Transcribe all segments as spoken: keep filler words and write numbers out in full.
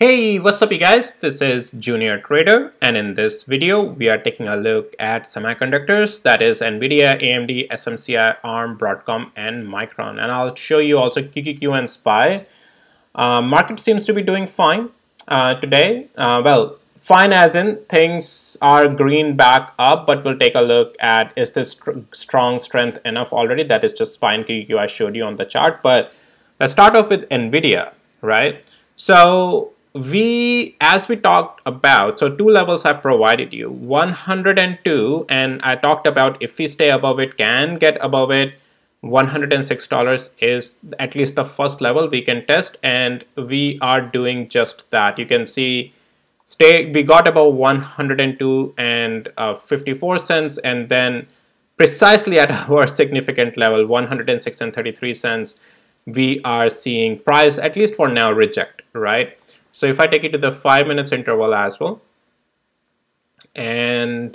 Hey, what's up you guys? This is Junior Trader, and in this video we are taking a look at semiconductors, that is Nvidia, A M D, S M C I, ARM, Broadcom and Micron, and I'll show you also Q Q Q and S P Y. Uh, market seems to be doing fine uh, today. Uh, well, fine as in things are green back up, but we'll take a look at is this strong strength enough already. That is just S P Y and Q Q Q I showed you on the chart, but let's start off with Nvidia, right? So we, as we talked about, so two levels I provided you, one hundred two, and I talked about if we stay above it, can get above it, one hundred six dollars is at least the first level we can test, and we are doing just that. You can see stay, we got about one hundred two and fifty-four cents, and then precisely at our significant level, one hundred six and thirty-three cents, we are seeing price, at least for now, reject, right? So if I take it to the five minutes interval as well, and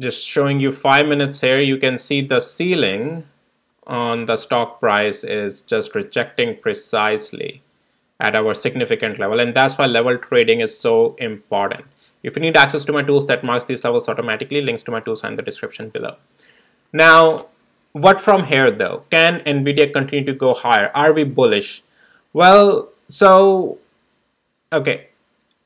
just showing you five minutes here, you can see the ceiling on the stock price is just rejecting precisely at our significant level. And that's why level trading is so important. If you need access to my tools that marks these levels automatically, links to my tools are in the description below. Now, what from here though? Can Nvidia continue to go higher? Are we bullish? Well, so, okay,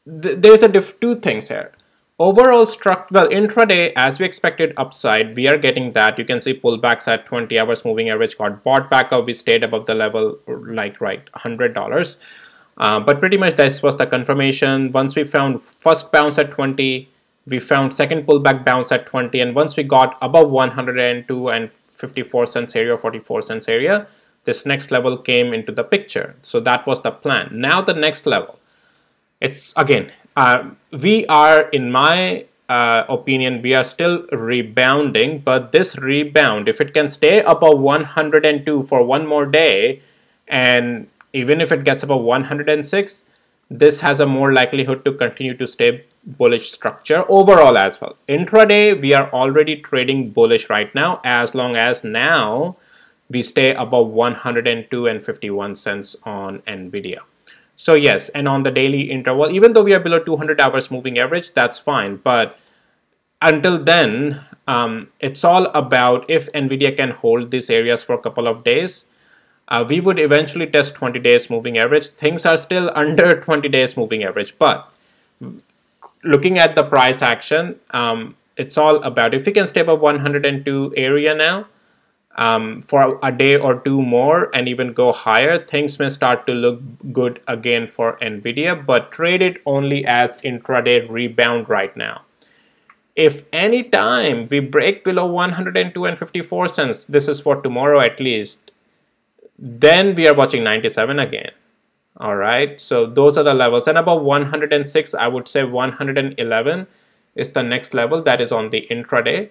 Th there's a diff two things here. Overall struct, well, intraday, as we expected upside, we are getting that. You can see pullbacks at twenty hours moving average got bought back up. We stayed above the level, like, right, one hundred dollars. Uh, but pretty much this was the confirmation. Once we found first bounce at twenty, we found second pullback bounce at twenty. And once we got above one hundred two and fifty-four cents area, forty-four cents area, this next level came into the picture. So that was the plan. Now the next level, it's again, uh, we are, in my uh, opinion, we are still rebounding, but this rebound, if it can stay above one hundred two for one more day, and even if it gets above one hundred six, this has a more likelihood to continue to stay bullish structure overall as well. Intraday, we are already trading bullish right now, as long as now we stay above one hundred two and fifty-one cents on Nvidia. So yes, and on the daily interval, even though we are below two hundred hours moving average, that's fine. But until then, um, it's all about if Nvidia can hold these areas for a couple of days, uh, we would eventually test twenty days moving average. Things are still under twenty days moving average, but looking at the price action, um, it's all about if we can stay above one hundred two area now, Um, for a day or two more and even go higher, things may start to look good again for Nvidia, but trade it only as intraday rebound right now. If any time we break below one hundred two and fifty-four cents, this is for tomorrow at least, then we are watching ninety-seven again. All right, so those are the levels, and above one hundred six, I would say one hundred eleven is the next level, that is on the intraday.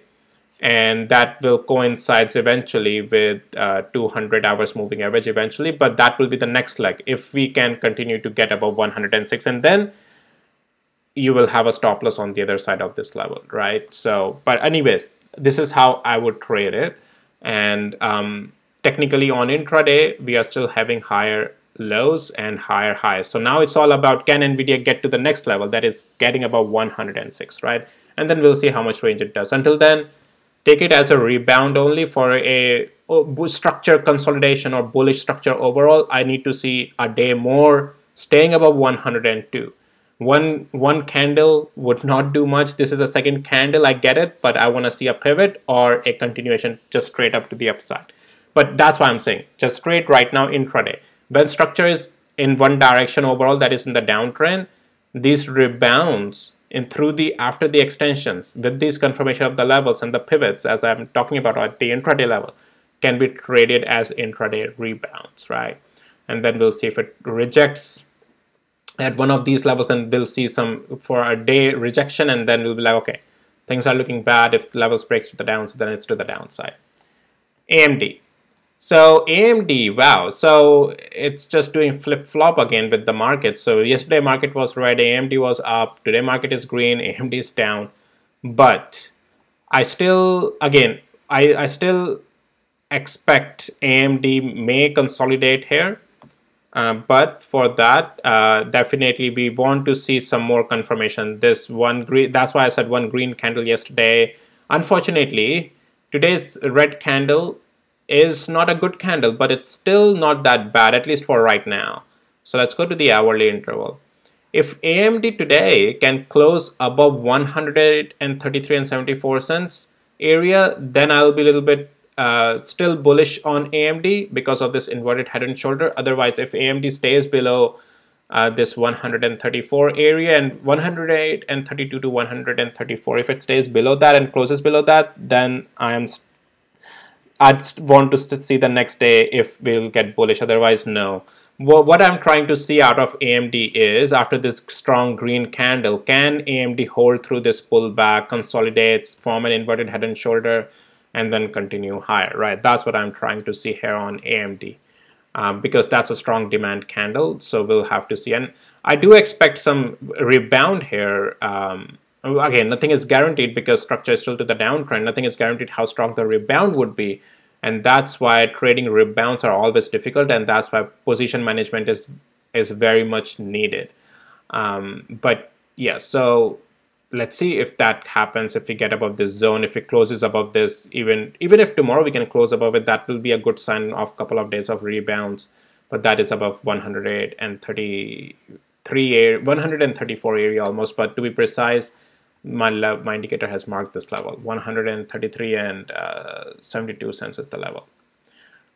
And that will coincides eventually with uh, two hundred hours moving average eventually, but that will be the next leg if we can continue to get above one hundred six, and then you will have a stop loss on the other side of this level, right? So, but anyways, this is how I would trade it. And um, technically on intraday, we are still having higher lows and higher highs. So now it's all about can Nvidia get to the next level, that is getting above one hundred six, right? And then we'll see how much range it does. Until then, take it as a rebound only for a structure consolidation or bullish structure overall. I need to see a day more staying above one hundred two. One, one candle would not do much. This is a second candle, I get it, but I want to see a pivot or a continuation just straight up to the upside. But that's why I'm saying just straight right now intraday. When structure is in one direction overall, that is in the downtrend, these rebounds in through the after the extensions with these confirmation of the levels and the pivots, as I'm talking about at the intraday level, can be traded as intraday rebounds, right? And then we'll see if it rejects at one of these levels, and we'll see some for a day rejection, and then we'll be like, okay, things are looking bad. If the levels breaks to the downside, then it's to the downside. A M D. So A M D, wow, so it's just doing flip-flop again with the market. So yesterday market was red, A M D was up, today market is green, A M D is down. But I still, again, I, I still expect A M D may consolidate here Uh, but for that, uh, definitely we want to see some more confirmation. This one green, that's why I said one green candle yesterday. Unfortunately, today's red candle is not a good candle, but it's still not that bad, at least for right now. So let's go to the hourly interval. If A M D today can close above one hundred thirty-three and seventy-four cents area, then I'll be a little bit uh, still bullish on A M D because of this inverted head and shoulder. Otherwise, if A M D stays below uh, this one hundred thirty-four area and one hundred eight and thirty-two to one hundred thirty-four, if it stays below that and closes below that, then I am I'd want to see the next day if we'll get bullish. Otherwise, no. What I'm trying to see out of A M D is, after this strong green candle, can A M D hold through this pullback, consolidates, form an inverted head and shoulder, and then continue higher, right? That's what I'm trying to see here on A M D, um, because that's a strong demand candle. So we'll have to see. And I do expect some rebound here. Um, again, nothing is guaranteed because structure is still to the downtrend. Nothing is guaranteed how strong the rebound would be. And that's why trading rebounds are always difficult, and that's why position management is is very much needed. Um, but yeah, so let's see if that happens, if we get above this zone, if it closes above this, even even if tomorrow we can close above it, that will be a good sign of a couple of days of rebounds. But that is above one hundred thirty-three, one hundred thirty-four area almost, but to be precise, my level, my indicator has marked this level, one hundred thirty-three and seventy-two cents is the level.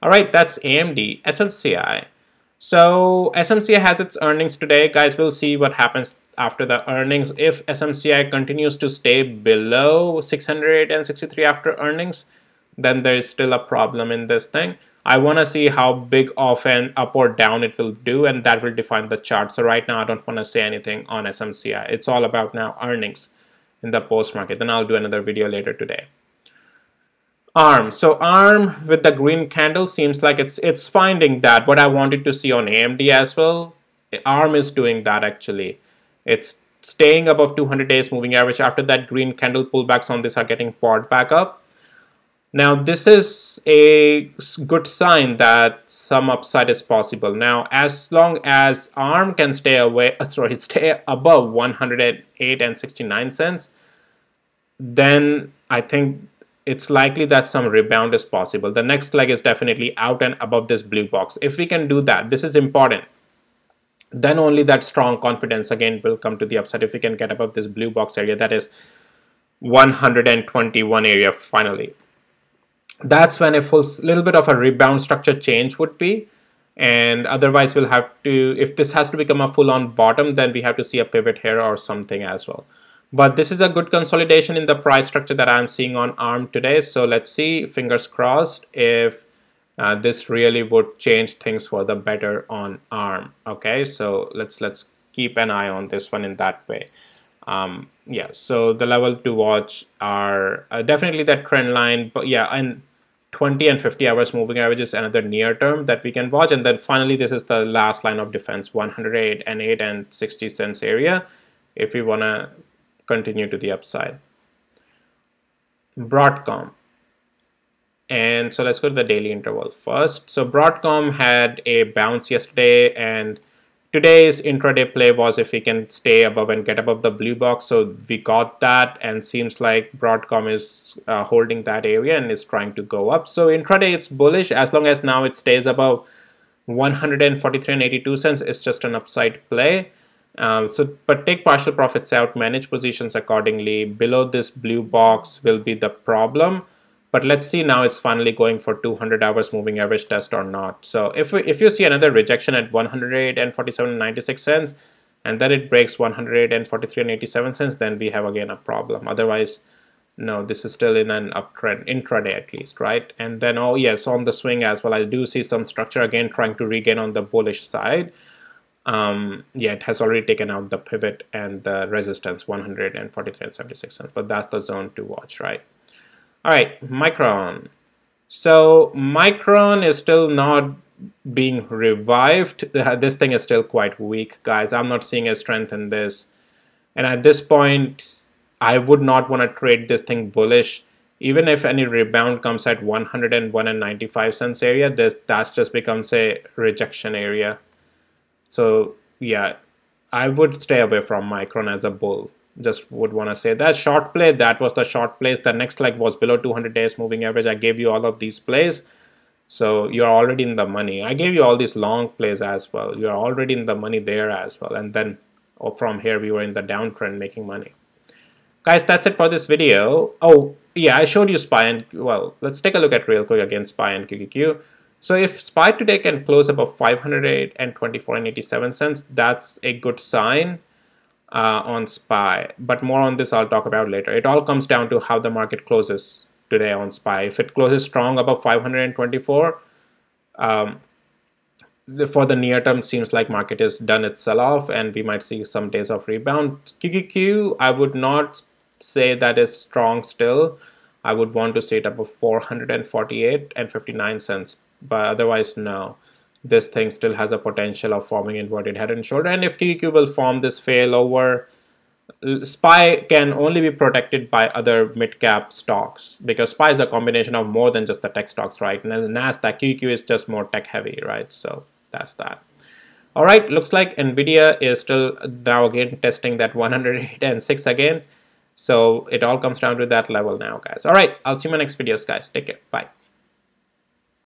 All right, that's A M D. S M C I. So S M C I has its earnings today, guys. We'll see what happens after the earnings. If S M C I continues to stay below six hundred sixty-three after earnings, then there is still a problem in this thing. I want to see how big of an up or down it will do, and that will define the chart. So right now, I don't want to say anything on S M C I. It's all about now earnings in the post market. Then I'll do another video later today. ARM. So ARM with the green candle seems like it's it's finding that what I wanted to see on A M D as well. ARM is doing that actually. It's staying above two hundred days moving average. After that green candle, pullbacks on this are getting bought back up. Now this is a good sign that some upside is possible. Now as long as ARM can stay away, sorry, stay above one hundred eight and sixty-nine cents, then I think it's likely that some rebound is possible. The next leg is definitely out and above this blue box. If we can do that, this is important, then only that strong confidence again will come to the upside. If we can get above this blue box area, that is one hundred twenty-one area finally. That's when a full little bit of a rebound structure change would be, and otherwise we'll have to, if this has to become a full-on bottom, then we have to see a pivot here or something as well. But this is a good consolidation in the price structure that I'm seeing on ARM today. So let's see, fingers crossed, if uh, this really would change things for the better on ARM. Okay, so let's let's keep an eye on this one in that way. Um, yeah, so the level to watch are uh, definitely that trend line, but yeah, and twenty and fifty hours moving average is another near term that we can watch. And then finally, this is the last line of defense, one hundred eight and sixty cents area, if we want to continue to the upside. Broadcom. And so let's go to the daily interval first. So Broadcom had a bounce yesterday, and today's intraday play was if we can stay above and get above the blue box. So we got that, and seems like Broadcom is uh, holding that area and is trying to go up. So intraday it's bullish as long as now it stays above one hundred forty-three and eighty-two cents. It's just an upside play. Um, so, but take partial profits out, manage positions accordingly. Below this blue box will be the problem. But let's see now it's finally going for two hundred hours moving average test or not. So if we, if you see another rejection at one hundred eight and forty-seven and ninety-six cents, and then it breaks one hundred forty-three and eighty-seven cents, then we have again a problem. Otherwise, no, this is still in an uptrend, intraday at least, right? And then, oh yes, on the swing as well, I do see some structure again trying to regain on the bullish side. Um, yeah, it has already taken out the pivot and the resistance, one hundred forty-three and seventy-six cents, but that's the zone to watch, right? All right, Micron. So Micron is still not being revived. This thing is still quite weak, guys. I'm not seeing a strength in this. And at this point, I would not want to trade this thing bullish. Even if any rebound comes at one hundred one and ninety-five cents area, this that's just becomes a rejection area. So yeah, I would stay away from Micron as a bull. Just would want to say that short play, that was the short plays. The next leg was below two hundred days moving average. I gave you all of these plays, so you're already in the money. I gave you all these long plays as well. You're already in the money there as well. And then oh, from here we were in the downtrend making money. Guys, that's it for this video. Oh yeah, I showed you S P Y and, well, let's take a look at real quick again S P Y and Q Q Q. So if S P Y today can close above five hundred eight and twenty-four and eighty-seven cents, that's a good sign uh, on S P Y. But more on this I'll talk about later. It all comes down to how the market closes today on S P Y. If it closes strong above five hundred twenty-four, um, the, for the near term, seems like market is done its sell-off and we might see some days of rebound. Q Q Q, I would not say that is strong still. I would want to see it above four hundred forty-eight and fifty-nine cents. But otherwise, no, this thing still has a potential of forming inverted head and shoulder. And if Q Q Q will form this failover, S P Y can only be protected by other mid-cap stocks, because S P Y is a combination of more than just the tech stocks, right? And as NASDAQ, Q Q Q is just more tech heavy, right? So that's that. All right, looks like Nvidia is still now again testing that one hundred eight and six again. So it all comes down to that level now, guys. All right, I'll see you in my next videos, guys. Take care. Bye.